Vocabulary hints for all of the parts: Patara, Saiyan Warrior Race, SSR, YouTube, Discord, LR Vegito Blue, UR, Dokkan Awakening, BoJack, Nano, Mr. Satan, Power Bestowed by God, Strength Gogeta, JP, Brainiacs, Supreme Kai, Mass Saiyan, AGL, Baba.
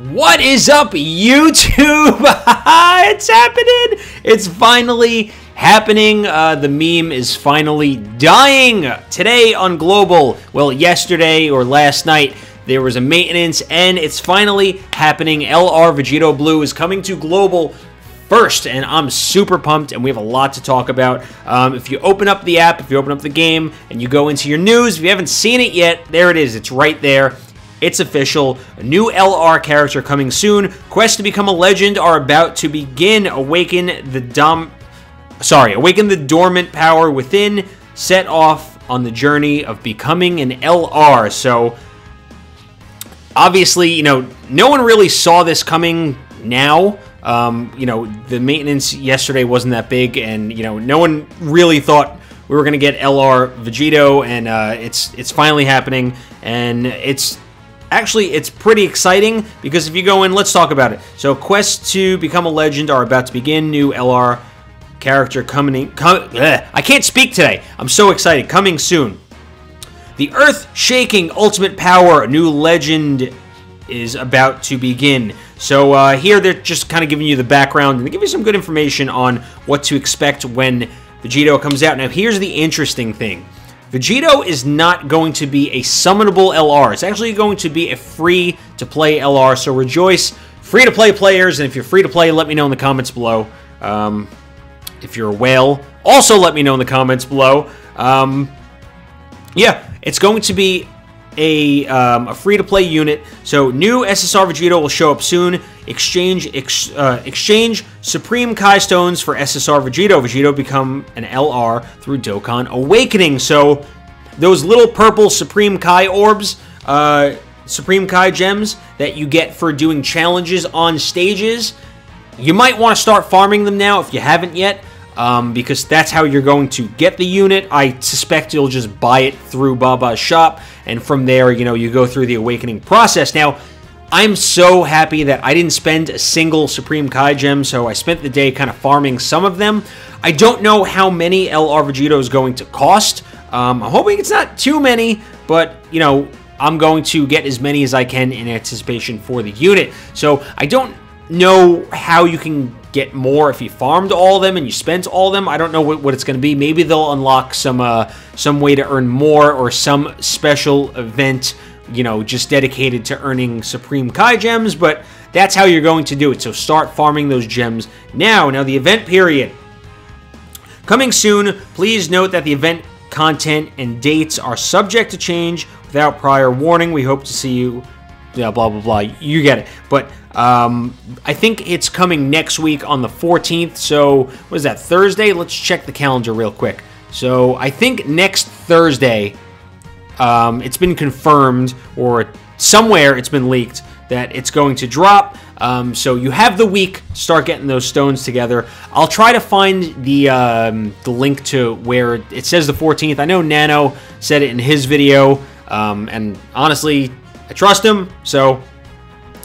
What is up, YouTube? It's happening! It's finally happening. The meme is finally dying. Today on Global, well, yesterday or last night, there was a maintenance, and it's finally happening. LR Vegito Blue is coming to Global first, and I'm super pumped, and we have a lot to talk about. If you open up the app, if you open up the game, and you go into your news, if you haven't seen it yet, there it is. It's right there. It's official. A new LR character coming soon. Quests to become a legend are about to begin. Awaken the dormant power within. Set off on the journey of becoming an LR. So, obviously, you know, no one really saw this coming now. You know, the maintenance yesterday wasn't that big, and, you know, no one really thought we were going to get LR Vegito, and it's finally happening, and it's actually, it's pretty exciting, because if you go in, let's talk about it. So, quests to become a legend are about to begin. New LR character coming... I can't speak today. I'm so excited. Coming soon. The earth-shaking ultimate power, new legend, is about to begin. So, here they're just kind of giving you the background, and they give you some good information on what to expect when Vegito comes out. Now, here's the interesting thing. Vegito is not going to be a summonable LR. It's actually going to be a free-to-play LR, so rejoice, free-to-play players, and if you're free-to-play, let me know in the comments below. If you're a whale, also let me know in the comments below. Yeah, it's going to be a free-to-play unit, so new SSR Vegito will show up soon. Exchange Supreme Kai stones for SSR Vegito. Vegito become an LR through Dokkan Awakening. So those little purple Supreme Kai orbs, Supreme Kai gems that you get for doing challenges on stages, you might want to start farming them now if you haven't yet, because that's how you're going to get the unit. I suspect you'll just buy it through Baba's shop, and from there, you know, you go through the awakening process. Now, I'm so happy that I didn't spend a single Supreme Kai gem, so I spent the day kind of farming some of them. I don't know how many LR Vegito is going to cost. I'm hoping it's not too many, but, you know, I'm going to get as many as I can in anticipation for the unit. So I don't know how you can get more if you farmed all of them and you spent all of them. I don't know what it's going to be. Maybe they'll unlock some way to earn more, or some special event, you know, just dedicated to earning Supreme Kai gems, but that's how you're going to do it. So start farming those gems now. Now, the event period. Coming soon. Please note that the event content and dates are subject to change without prior warning. We hope to see you... Yeah, blah, blah, blah. You get it. But I think it's coming next week on the 14th. So, what is that, Thursday? Let's check the calendar real quick. So, I think next Thursday... it's been confirmed, or somewhere it's been leaked, that it's going to drop. So you have the week, start getting those stones together. I'll try to find the link to where it says the 14th. I know Nano said it in his video, and honestly, I trust him. So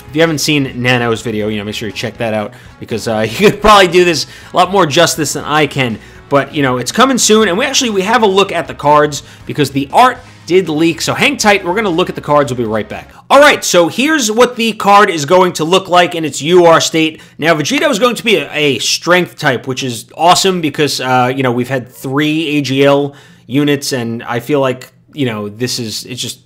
if you haven't seen Nano's video, you know, make sure you check that out, because you could probably do this a lot more justice than I can. But, you know, it's coming soon, and we have a look at the cards, because the art did leak, so hang tight. We're going to look at the cards. We'll be right back. All right, so here's what the card is going to look like in its UR state. Now, Vegito is going to be a strength type, which is awesome, because, you know, we've had 3 AGL units, and I feel like, you know, it's just,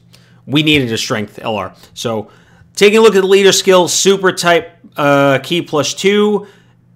we needed a strength LR. So, taking a look at the leader skill, super type, key +2,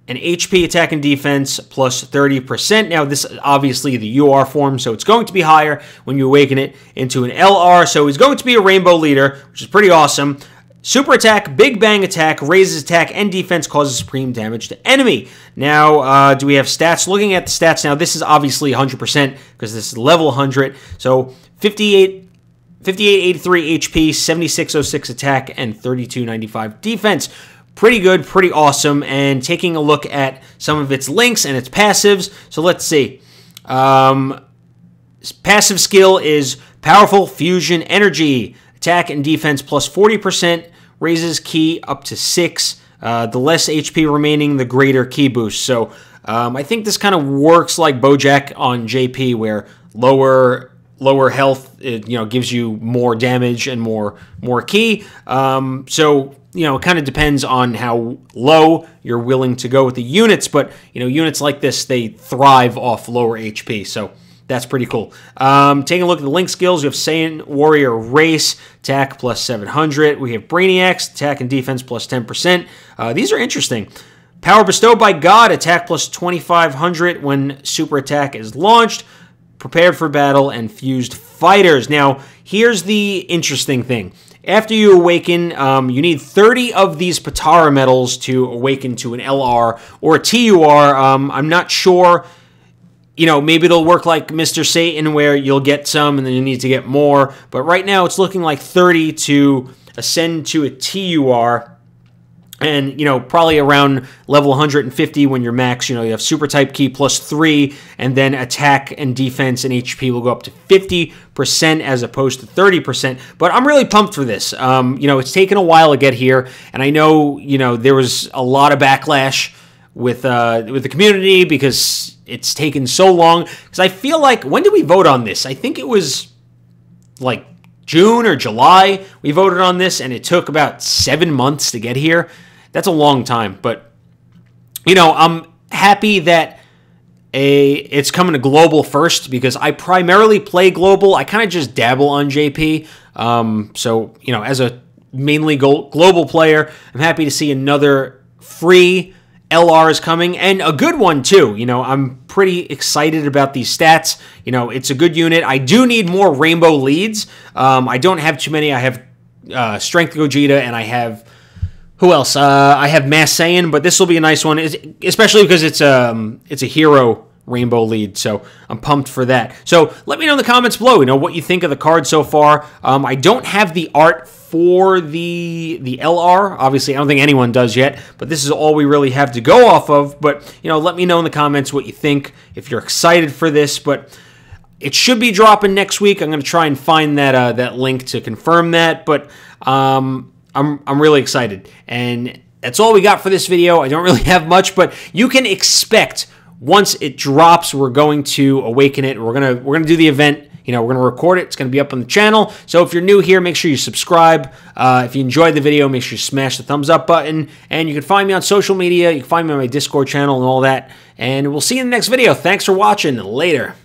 and HP, attack, and defense, plus 30%. Now, this is obviously the UR form, so it's going to be higher when you awaken it into an LR. So he's going to be a rainbow leader, which is pretty awesome. Super attack, big bang attack, raises attack, and defense, causes supreme damage to enemy. Now, do we have stats? Looking at the stats now, this is obviously 100%, because this is level 100. So, 5883 HP, 7606 attack, and 3295 defense. Pretty good, pretty awesome, and taking a look at some of its links and its passives. So let's see. Passive skill is Powerful Fusion Energy. Attack and defense plus 40%, raises ki up to 6. The less HP remaining, the greater ki boost. So I think this kind of works like BoJack on JP, where lower lower health, it, you know, gives you more damage and more ki. So, you know, it kind of depends on how low you're willing to go with the units, but, you know, units like this, they thrive off lower HP, so that's pretty cool. Taking a look at the link skills, you have Saiyan Warrior Race, attack plus 700. We have Brainiacs, attack and defense plus 10%. These are interesting. Power Bestowed by God, attack plus 2,500 when super attack is launched. Prepared for battle and fused fighters. Now, here's the interesting thing. After you awaken, you need 30 of these Patara medals to awaken to an LR or a TUR. I'm not sure. You know, maybe it'll work like Mr. Satan where you'll get some and then you need to get more. But right now, it's looking like 30 to ascend to a TUR. And, you know, probably around level 150 when you're max, you know, you have super type key plus 3, and then attack and defense and HP will go up to 50% as opposed to 30%. But I'm really pumped for this. You know, it's taken a while to get here, and I know, you know, there was a lot of backlash with the community because it's taken so long. Because I feel like, when did we vote on this? I think it was, like, June or July. We voted on this, and it took about 7 months to get here. That's a long time, but, you know, I'm happy that it's coming to global first because I primarily play global. I kind of just dabble on JP. So, you know, as a mainly global player, I'm happy to see another free LR is coming, and a good one, too. You know, I'm pretty excited about these stats. You know, it's a good unit. I do need more rainbow leads. I don't have too many. I have Strength Gogeta, and I have... who else? I have Mass Saiyan, but this will be a nice one, especially because it's a hero rainbow lead, so I'm pumped for that. So let me know in the comments below, you know, what you think of the card so far. I don't have the art for the LR. Obviously, I don't think anyone does yet, but this is all we really have to go off of. But, you know, let me know in the comments what you think, if you're excited for this. But it should be dropping next week. I'm going to try and find that that link to confirm that, but... I'm really excited, and that's all we got for this video. I don't really have much, but you can expect once it drops, we're going to awaken it. We're gonna do the event. You know, we're gonna record it. It's gonna be up on the channel. So if you're new here, make sure you subscribe. If you enjoyed the video, make sure you smash the thumbs up button. And you can find me on social media. You can find me on my Discord channel and all that. And we'll see you in the next video. Thanks for watching. Later.